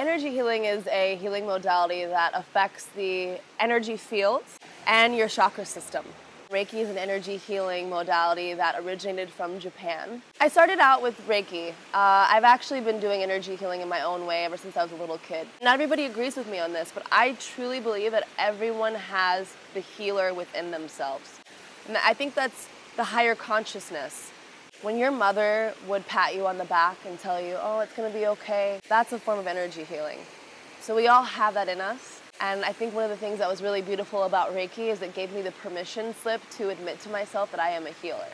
energy healing is a healing modality that affects the energy fields and your chakra system. Reiki is an energy healing modality that originated from Japan. I started out with Reiki. I've actually been doing energy healing in my own way ever since I was a little kid. Not everybody agrees with me on this, but I truly believe that everyone has the healer within themselves. And I think that's the higher consciousness. When your mother would pat you on the back and tell you, oh, it's gonna be okay, that's a form of energy healing. So we all have that in us. And I think one of the things that was really beautiful about Reiki is it gave me the permission slip to admit to myself that I am a healer.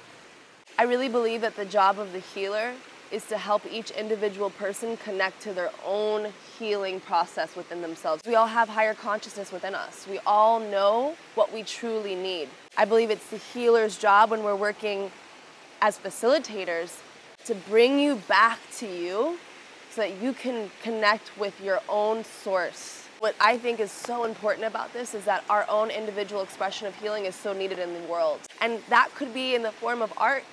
I really believe that the job of the healer is to help each individual person connect to their own healing process within themselves. We all have higher consciousness within us. We all know what we truly need. I believe it's the healer's job when we're working as facilitators to bring you back to you so that you can connect with your own source. What I think is so important about this is that our own individual expression of healing is so needed in the world. And that could be in the form of art.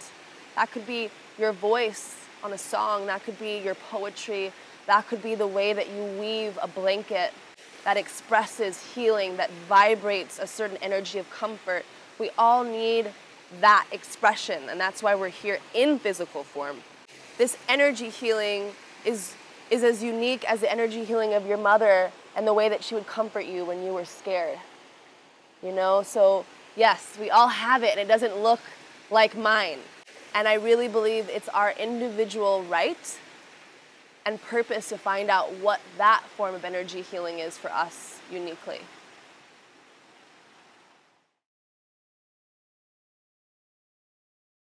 That could be your voice on a song. That could be your poetry. That could be the way that you weave a blanket that expresses healing, that vibrates a certain energy of comfort. We all need that expression, and that's why we're here in physical form. This energy healing is as unique as the energy healing of your mother and the way that she would comfort you when you were scared. You know, so yes, we all have it and it doesn't look like mine. And I really believe it's our individual right and purpose to find out what that form of energy healing is for us uniquely.